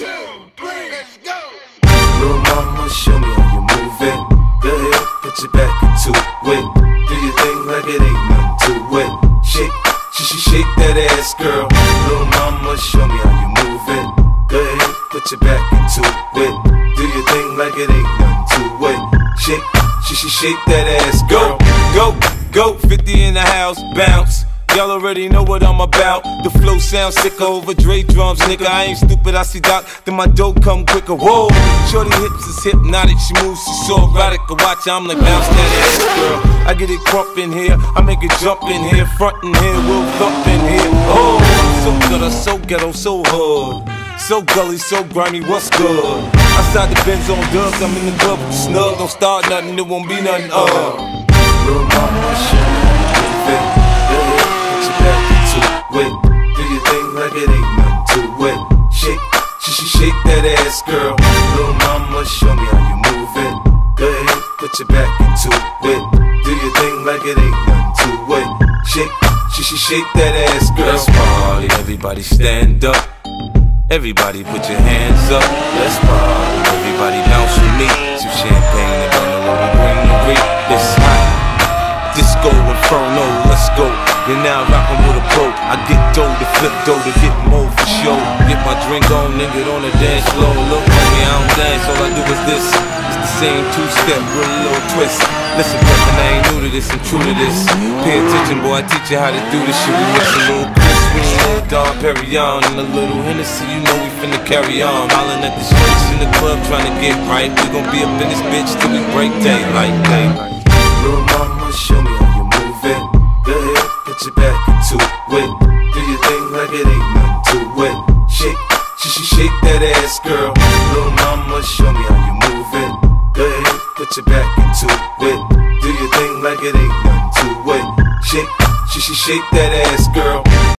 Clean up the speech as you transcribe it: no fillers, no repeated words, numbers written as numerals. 1, 2, 3, let's go. Little mama, show me how you moving. Go ahead, put your back into it. Do your thing like it ain't nothing to it. Shake, shake that ass, girl. Little mama, show me how you moving. Go ahead, put your back into it. Do your thing like it ain't nothing to it. Shake, shake that ass, girl. Go, go, 50 in the house, bounce. Y'all already know what I'm about. The flow sounds sicker over Dre drums, nigga. I ain't stupid, I see Doc, then my dough come quicker. Whoa, shorty hips is hypnotic. She moves, she's so erotic. I watch her, I'm like, bounce that ass, girl. I get it crump in here, I make it jump in here. Front in here, we'll thump in here. Oh, so gutter, so ghetto, so hood. So gully, so grimy, what's good? Outside the Benz on Dubs, I'm in the club with snug. Don't start nothing, it won't be nothing, Little mama, shit, do your thing like it ain't nothing to it. Shake, shake that ass, girl. Little mama, show me how you moving. Go ahead, put your back into it. Do your thing like it ain't nothing to it. Shake, shake that ass, girl. Let's party, everybody stand up. Everybody put your hands up. Let's party, everybody bounce with me. Some champagne and burning when we bring the reek. This is hot, disco inferno, let's go. You're now rockin' with a pro. I get dough to flip dough to get more for show. Get my drink on, nigga, on the dance floor. Look at me, I don't dance, all I do is this. It's the same two-step with a little twist. Listen, person, I ain't new to this, I'm true to this. Pay attention, boy, I teach you how to do this shit. We mix a little Chris, we a little Don Perignon, and a little Hennessy, you know we finna carry on. Hollin' at the streets in the club, tryna get right. We gon' be up in this bitch till we break daylight, daylight. Little mama, show me how you movin'. Go ahead, put your back into it. Do your thing like it ain't nothing to it. Shake, shake that ass, girl. Little mama, show me how you moving. Go ahead, put your back into it. Do your thing like it ain't nothing to it. Shake, shake that ass, girl.